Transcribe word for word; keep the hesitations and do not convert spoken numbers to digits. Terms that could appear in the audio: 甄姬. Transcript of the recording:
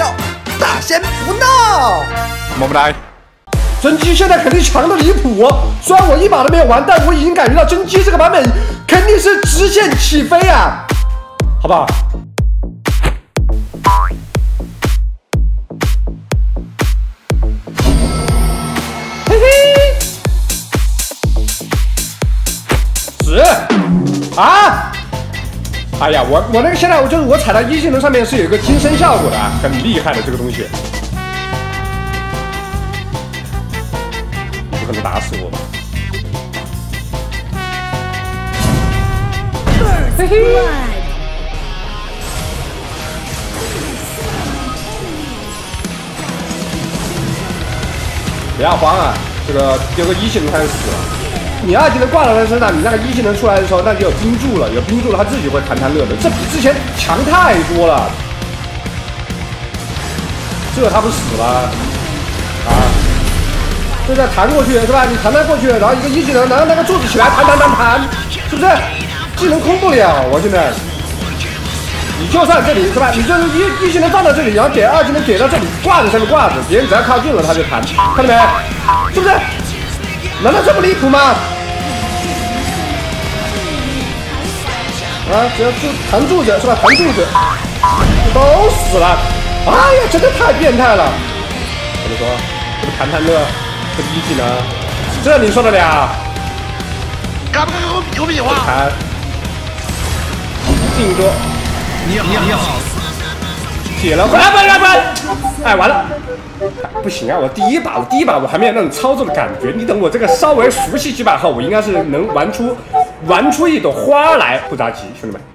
笑，大仙不闹。么么哒。甄姬现在肯定强的离谱哦，虽然我一把都没有玩，但我已经感觉到甄姬这个版本肯定是直线起飞啊，好不好？ 啊！哎呀，我我那个现在我就是我踩到一技能上面是有一个金身效果的，很厉害的这个东西。你不可能打死我吧？嘿嘿。不要慌啊，这个丢个一技能开始死了。 你二技能挂到他身上，你那个一技能出来的时候，那就有冰柱了，有冰柱了，他自己会弹弹乐的，这比之前强太多了。这他不死了啊！这再弹过去是吧？你弹他过去，然后一个一技能，然后那个柱子起来弹弹弹弹，是不是？技能空不了，我现在。你就算这里是吧？你就是一一技能放到这里，然后点二技能点到这里，挂着上面挂着，别人只要靠近了他就弹，看到没？是不是？ 难道这么离谱吗？啊，只要就弹柱子是吧？弹柱子都死了！哎呀，真的太变态了！我就说，这个弹弹乐，这一技能，这你受得了？敢不敢有有比划？弹，进攻，你好，你好，解了，滚滚滚！哎，完了。 哎、不行啊！我第一把，我第一把我还没有那种操作的感觉。你等我这个稍微熟悉几把后，我应该是能玩出玩出一朵花来，不着急，兄弟们。